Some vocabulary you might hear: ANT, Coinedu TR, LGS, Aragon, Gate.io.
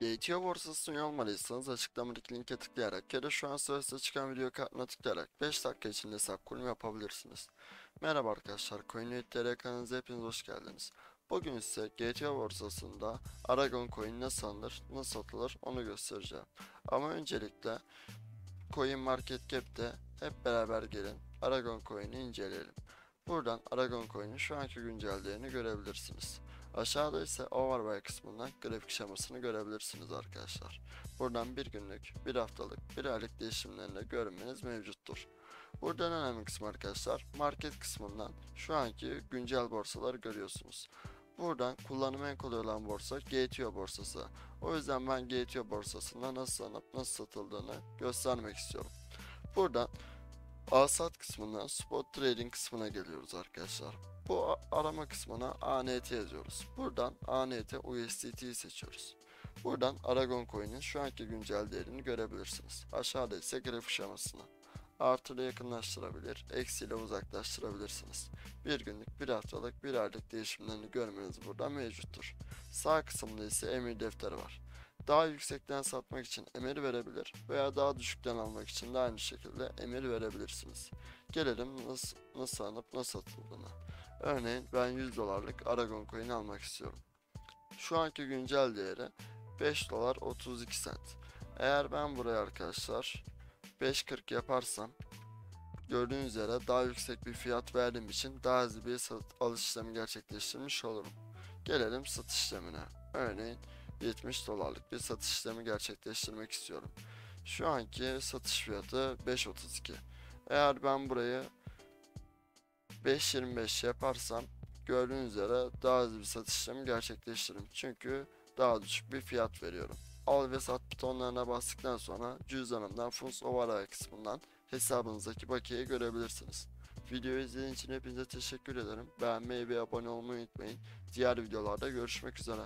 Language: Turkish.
Gate.io borsasına üye olmalıysanız açıklamadaki linke tıklayarak ya da şu an sırasında çıkan video kartına tıklayarak 5 dakika içinde hesap kurulumu yapabilirsiniz. Merhaba arkadaşlar, Coinedu TR kanalınıza hepiniz hoş geldiniz. Bugün size Gate.io borsasında Aragon coin nasıl alınır, nasıl satılır onu göstereceğim. Ama öncelikle CoinMarketCap'te hep beraber gelin Aragon coin'i inceleyelim. Buradan Aragon coin'in şu anki güncel değerini görebilirsiniz. Aşağıda ise Overbuy kısmından grafik şemasını görebilirsiniz arkadaşlar. Buradan bir günlük, bir haftalık, bir aylık değişimlerini de görmeniz mevcuttur. Buradan önemli kısım arkadaşlar, market kısmından şu anki güncel borsaları görüyorsunuz. Buradan kullanıma en kolay olan borsa Gate.io borsası. O yüzden ben Gate.io borsasında nasıl alınıp nasıl satıldığını göstermek istiyorum. Buradan Alsat kısmından Spot Trading kısmına geliyoruz arkadaşlar. Bu arama kısmına ANT yazıyoruz. Buradan ANT USDT'yi seçiyoruz. Buradan Aragon coin'in şu anki güncel değerini görebilirsiniz. Aşağıda ise grafik şemasını. Artıyla yakınlaştırabilir, eksiyle uzaklaştırabilirsiniz. Bir günlük, bir haftalık, bir aylık değişimlerini görmeniz burada mevcuttur. Sağ kısımda ise emir defteri var. Daha yüksekten satmak için emir verebilir veya daha düşükten almak için de aynı şekilde emir verebilirsiniz. Gelelim nasıl alınıp nasıl satıldığına. Örneğin ben 100 dolarlık Aragon coin almak istiyorum. Şu anki güncel değeri 5 dolar 32 sent. Eğer ben buraya arkadaşlar 5.40 yaparsam, gördüğünüz üzere daha yüksek bir fiyat verdiğim için daha hızlı bir alış işlemi gerçekleştirmiş olurum. Gelelim satış işlemine. Örneğin 70 dolarlık bir satış işlemi gerçekleştirmek istiyorum. Şu anki satış fiyatı 5.32. Eğer ben burayı 5.25 yaparsam, gördüğünüz üzere daha hızlı bir satış işlemi gerçekleştiririm. Çünkü daha düşük bir fiyat veriyorum. Al ve sat butonlarına bastıktan sonra cüzdanımdan Funds Overbuy kısmından hesabınızdaki bakiyeyi görebilirsiniz. Videoyu izlediğiniz için hepinize teşekkür ederim. Beğenmeyi ve abone olmayı unutmayın. Diğer videolarda görüşmek üzere.